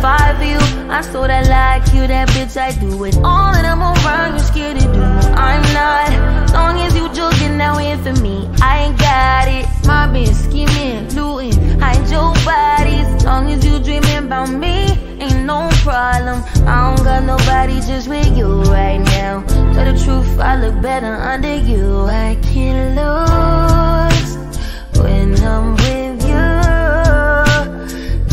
5 you. I sort of like you, that bitch, I do it all and I'm around, you scared to do. I'm not, as long as you joking, now in for me, I ain't got it. Mobbing, scheming, looting, hide your body. As long as you dreaming about me, ain't no problem. I don't got nobody just with you right now. Tell the truth, I look better under you. I can't lose when I'm with you.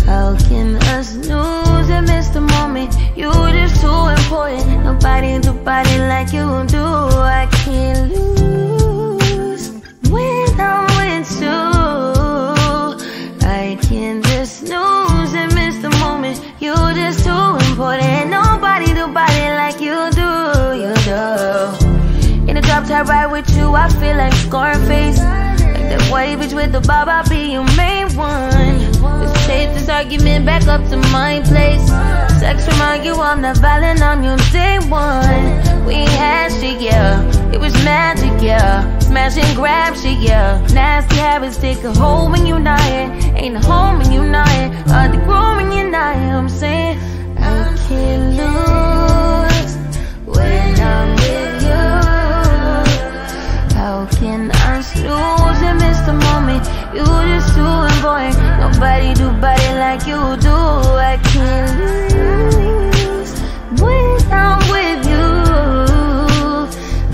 How can I snooze and miss the moment? You just too important. Nobody do body like you do. I can't lose when I'm with you. I can't just snooze and miss the moment. You just too important. Nobody do body like you do. You do. In the drop top ride with you, I feel like Scarface. Like that white bitch with the bob, I'll be your main one. Let's take this argument back up to my place. Sex remind you I'm not violent, I'm your day one. We had shit, yeah, it was magic, yeah. Smash and grab shit, yeah. Nasty habits take a hold when you're not here. Ain't a home when you're not here. Hard to grow when you're not here, I'm saying. I can't lose when I'm with you. How can I snooze and miss the moment? You just too important. Nobody do body like you do. I can't lose when I'm with you.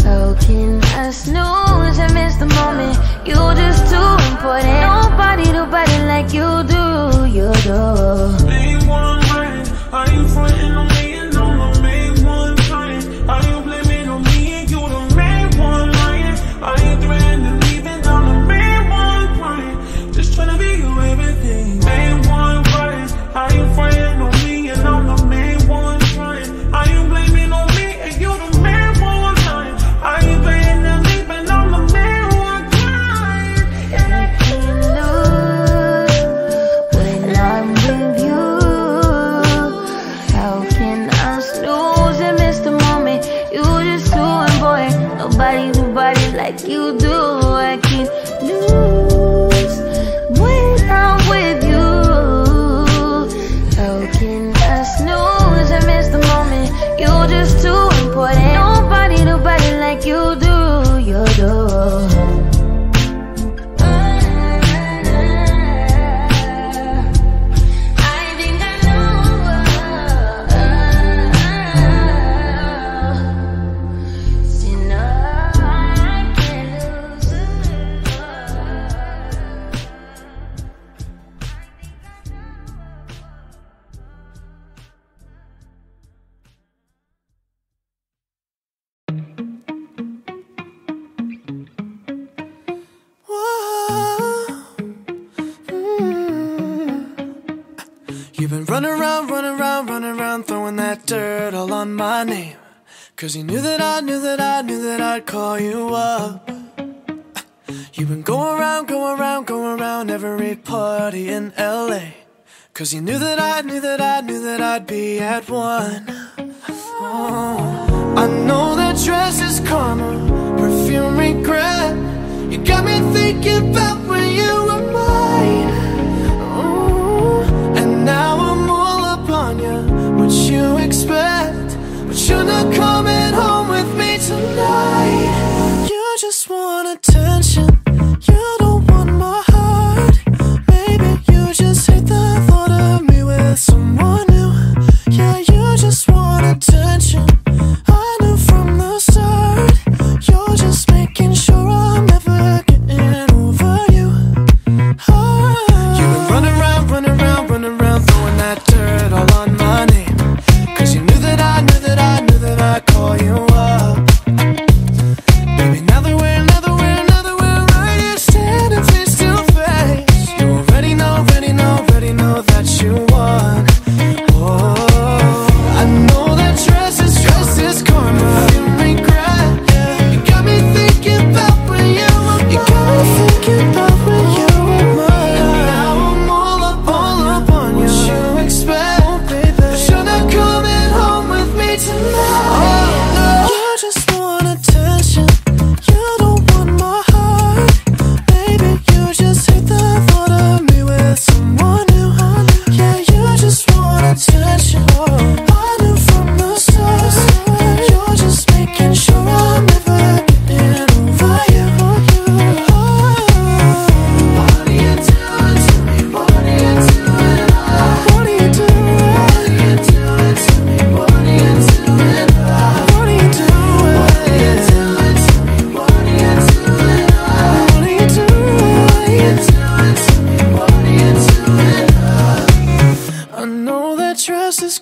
How can I snooze and miss the moment? You just too important. Nobody do body like you do. You do. Make one right. Are you frontin' on me? And I'm a make one time. Are you blaming on me? And you the make one lying. Are you threatening to leave? And I'm a make one crying. Just tryna be you everything. Make one right. Are you frontin' on me? And I'm a make one crying. Are you blaming on me? And you the make one lying. Are you threatening to leave? And I'm a make one crying. And I can't lose when I'm with you. Nobody do body like you do. I can't lose when I'm with you. How can I snooze and miss the moment? You're just too important. Nobody do body like you do. You do. You've been running around, throwing that dirt all on my name. Cause you knew that I'd call you up. You've been going around every party in LA. Cause you knew that I'd be at one. Oh. I know that dress is karma, perfume regret. You got me thinking about when you were mine. Now I'm all up on you, what you expect. But you're not coming home with me tonight. You just want attention, you don't want my heart. Maybe you just hate the thought of me with someone new. Yeah, you just want attention, I knew from the start. You're just making sure I'm never getting over you.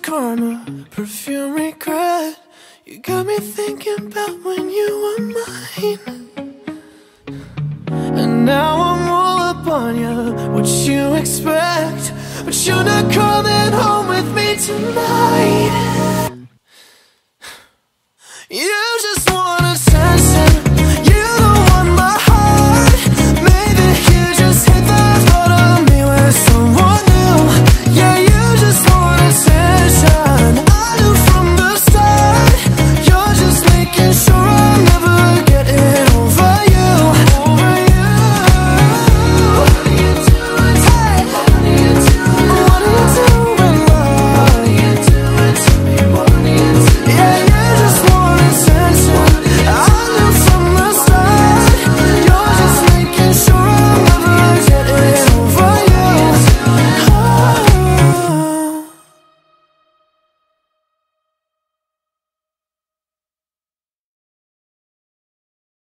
karma, perfume regret. You got me thinking about when you were mine, and now I'm all up on you. What you expect? But you're not coming home with me tonight.